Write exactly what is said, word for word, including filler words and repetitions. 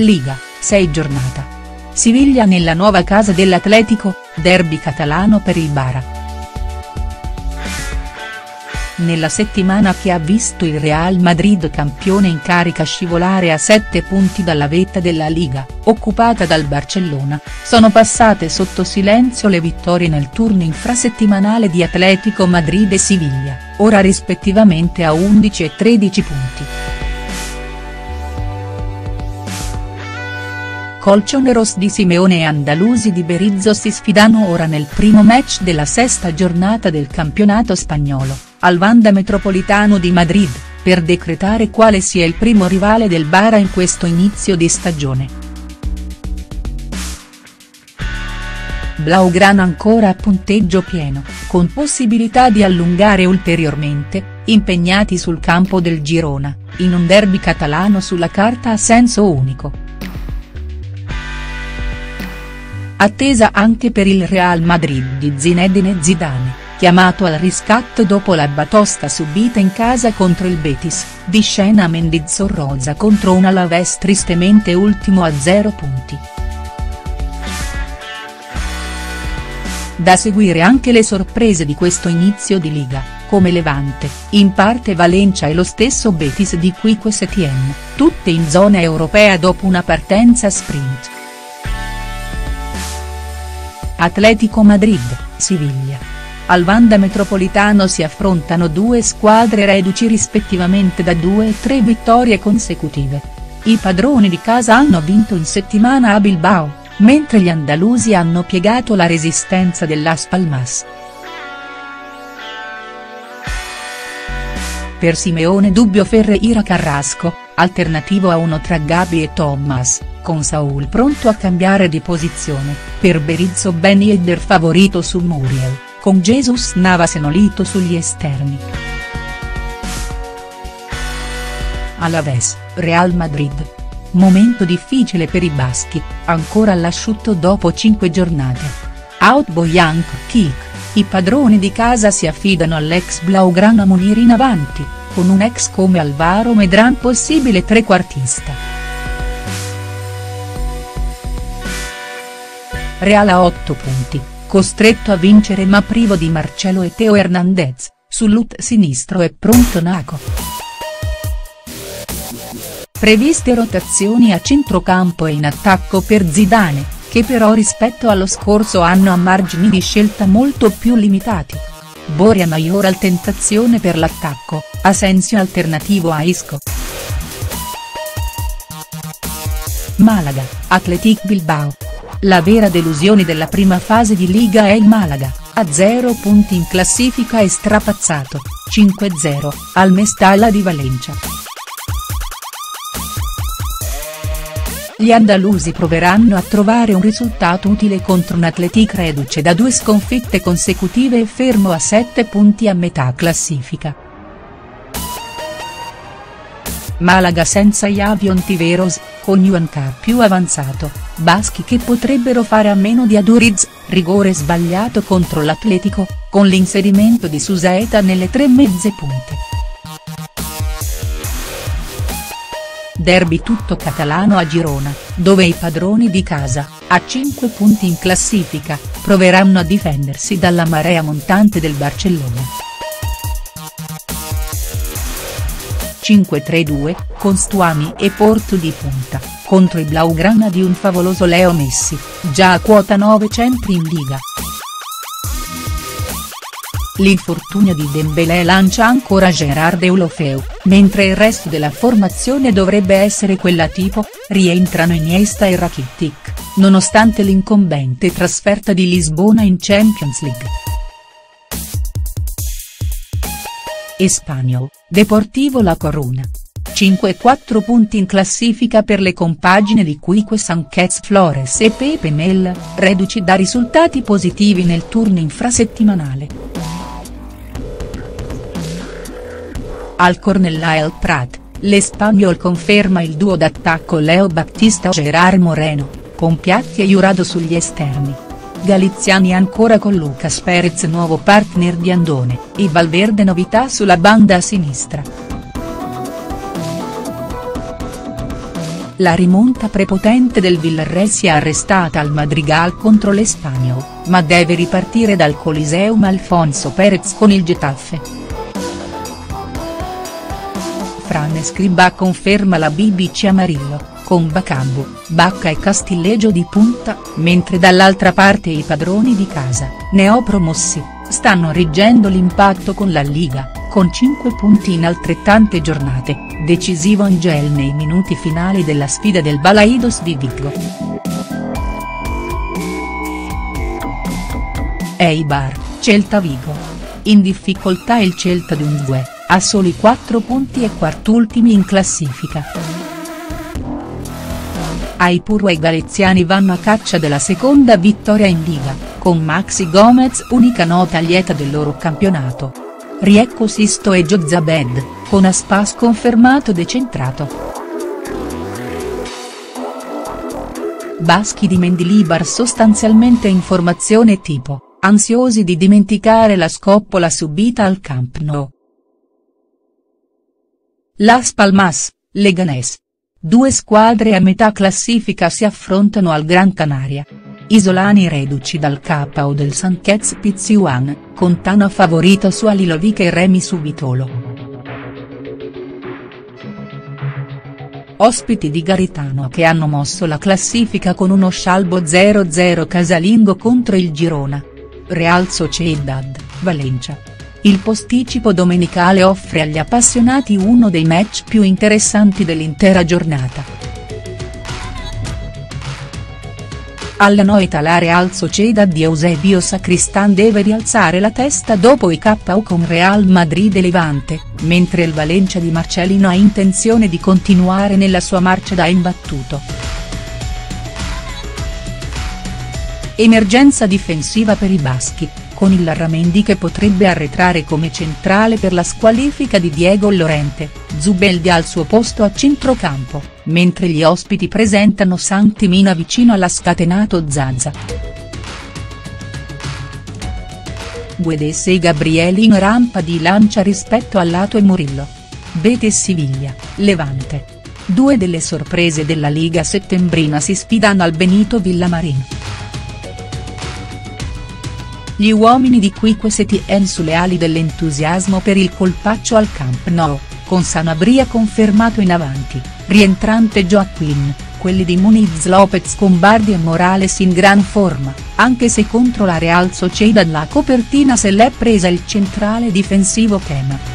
Liga, sei giornata. Siviglia nella nuova casa dell'Atletico, derby catalano per il Bara. Nella settimana che ha visto il Real Madrid campione in carica scivolare a sette punti dalla vetta della Liga, occupata dal Barcellona, sono passate sotto silenzio le vittorie nel turno infrasettimanale di Atletico Madrid e Siviglia, ora rispettivamente a undici e tredici punti. Colchoneros di Simeone e andalusi di Berizzo si sfidano ora nel primo match della sesta giornata del campionato spagnolo, al Wanda Metropolitano di Madrid, per decretare quale sia il primo rivale del Bara in questo inizio di stagione. Blaugrana ancora a punteggio pieno, con possibilità di allungare ulteriormente, impegnati sul campo del Girona, in un derby catalano sulla carta a senso unico. Attesa anche per il Real Madrid di Zinedine Zidane, chiamato al riscatto dopo la batosta subita in casa contro il Betis, di scena a Mendizorroza contro un Alavés tristemente ultimo a zero punti. Da seguire anche le sorprese di questo inizio di Liga, come Levante, in parte Valencia e lo stesso Betis di Quique Setién, tutte in zona europea dopo una partenza sprint. Atletico Madrid, Siviglia. Al Wanda Metropolitano si affrontano due squadre reduci rispettivamente da due e tre vittorie consecutive. I padroni di casa hanno vinto in settimana a Bilbao, mentre gli andalusi hanno piegato la resistenza dell'As Palmas. Per Simeone dubbio Ferreira Carrasco, alternativo a uno tra Gabi e Thomas, con Saúl pronto a cambiare di posizione, per Berizzo Ben Yedder favorito su Muriel, con Jesus Navas e Nolito sugli esterni. Alavés, Real Madrid. Momento difficile per i baschi, ancora all'asciutto dopo cinque giornate. Out Bojan Kic, i padroni di casa si affidano all'ex blaugrana Munir in avanti, con un ex come Alvaro Medran possibile trequartista. Real a otto punti, costretto a vincere ma privo di Marcello e Teo Hernandez, sull'ut sinistro è pronto Naco. Previste rotazioni a centrocampo e in attacco per Zidane, che però rispetto allo scorso anno ha margini di scelta molto più limitati. Borja Maior al tentazione per l'attacco, Asensio alternativo a Isco. Malaga, Athletic Bilbao. La vera delusione della prima fase di Liga è il Malaga, a zero punti in classifica e strapazzato, cinque a zero, al Mestalla di Valencia. Gli andalusi proveranno a trovare un risultato utile contro un Athletic reduce da due sconfitte consecutive e fermo a sette punti a metà classifica. Malaga senza Javion Tiveros, con Juancar più avanzato, baschi che potrebbero fare a meno di Aduriz, rigore sbagliato contro l'Atletico, con l'inserimento di Susaeta nelle tre mezze punte. Derby tutto catalano a Girona, dove i padroni di casa, a cinque punti in classifica, proveranno a difendersi dalla marea montante del Barcellona. cinque tre due, con Stuani e Porto di punta, contro i blaugrana di un favoloso Leo Messi, già a quota nove centri in Liga. L'infortunio di Dembélé lancia ancora Gerard e Olofeu, mentre il resto della formazione dovrebbe essere quella tipo, rientrano Iniesta e Rakitic, nonostante l'incombente trasferta di Lisbona in Champions League. Espanyol, Deportivo La Coruna. cinque a quattro punti in classifica per le compagine di Quique Sánchez Flores e Pepe Mel, reduci da risultati positivi nel turno infrasettimanale. Al Cornellà e al Prat, l'Espanyol conferma il duo d'attacco Leo Baptista-Gerard Moreno, con Piatti e Jurado sugli esterni. Galiziani ancora con Lucas Perez nuovo partner di Andone, e Valverde novità sulla banda a sinistra. La rimonta prepotente del Villarreal si è arrestata al Madrigal contro l'Espanyol, ma deve ripartire dal Coliseum Alfonso Perez con il Getafe. Fran Escribá conferma la B B C Amarillo, con Bacambu, Bacca e Castillejo di punta, mentre dall'altra parte i padroni di casa, neopromossi, stanno reggendo l'impatto con la Liga, con cinque punti in altrettante giornate, decisivo un gel nei minuti finali della sfida del Balaidos di Vigo. Eibar, Celta Vigo. In difficoltà il Celta di Ungue, ha soli quattro punti e quart'ultimi in classifica. Aipurua e i galiziani vanno a caccia della seconda vittoria in Liga, con Maxi Gomez unica nota lieta del loro campionato. Riecco Sisto e Jozabed, con Aspas confermato decentrato. Baschi di Mendilibar sostanzialmente in formazione tipo, ansiosi di dimenticare la scoppola subita al Camp Nou. Las Palmas, Leganés. Due squadre a metà classifica si affrontano al Gran Canaria. Isolani reduci dal K O del Sanchez Pizjuan, Contana favorito su Alilovic e Remi su Vitolo. Ospiti di Garitano che hanno mosso la classifica con uno scialbo zero zero casalingo contro il Girona. Real Sociedad, Valencia. Il posticipo domenicale offre agli appassionati uno dei match più interessanti dell'intera giornata. Alla Noeta la Real Sociedad di Eusebio Sacristán deve rialzare la testa dopo i K O con Real Madrid e Levante, mentre il Valencia di Marcelino ha intenzione di continuare nella sua marcia da imbattuto. Emergenza difensiva per i baschi, con il Larramendi che potrebbe arretrare come centrale per la squalifica di Diego Llorente, Zubeldia al suo posto a centrocampo, mentre gli ospiti presentano Santimina vicino alla scatenato Zaza. Guedes e Gabriel in rampa di lancia rispetto a Lato e Murillo. Betis Siviglia, Levante. Due delle sorprese della Liga settembrina si sfidano al Benito Villamarín. Gli uomini di Quique Setién sulle ali dell'entusiasmo per il colpaccio al Camp Nou, con Sanabria confermato in avanti, rientrante Joaquin, quelli di Muniz Lopez Lombardi e Morales in gran forma, anche se contro la Real Sociedad la copertina se l'è presa il centrale difensivo Kema.